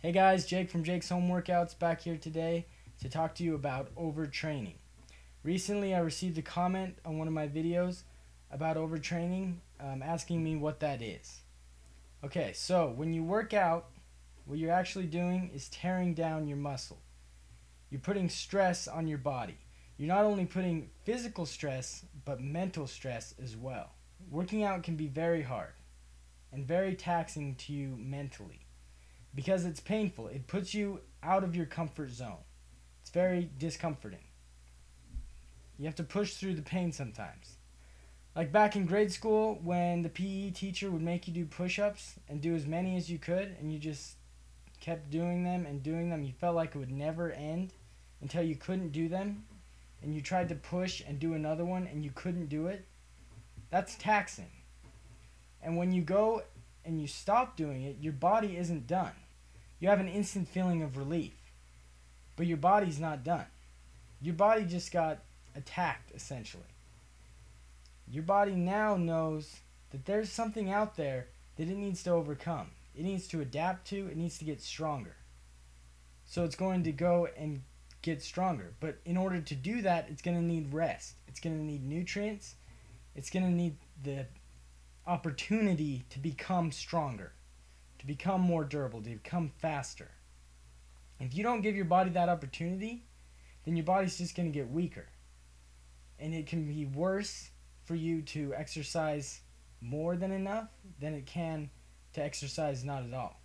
Hey guys, Jake from Jake's Home Workouts back here today to talk to you about overtraining. Recently I received a comment on one of my videos about overtraining, asking me what that is. Okay, so when you work out, what you're actually doing is tearing down your muscle. You're putting stress on your body. You're not only putting physical stress, but mental stress as well. Working out can be very hard and very taxing to you mentally, because it's painful. It puts you out of your comfort zone. It's very discomforting. You have to push through the pain sometimes. Like back in grade school when the PE teacher would make you do push-ups and do as many as you could, and you just kept doing them and doing them. You felt like it would never end until you couldn't do them, and you tried to push and do another one and you couldn't do it. That's taxing. And when you go and you stop doing it, your body isn't done. You have an instant feeling of relief, but your body's not done. Your body just got attacked, essentially. Your body now knows that there's something out there that it needs to overcome. It needs to adapt to. It needs to get stronger. So it's going to go and get stronger. But in order to do that, it's going to need rest. It's going to need nutrients. It's going to need the opportunity to become stronger, to become more durable, to become faster. If you don't give your body that opportunity, then your body's just going to get weaker, and it can be worse for you to exercise more than enough than it can to exercise not at all.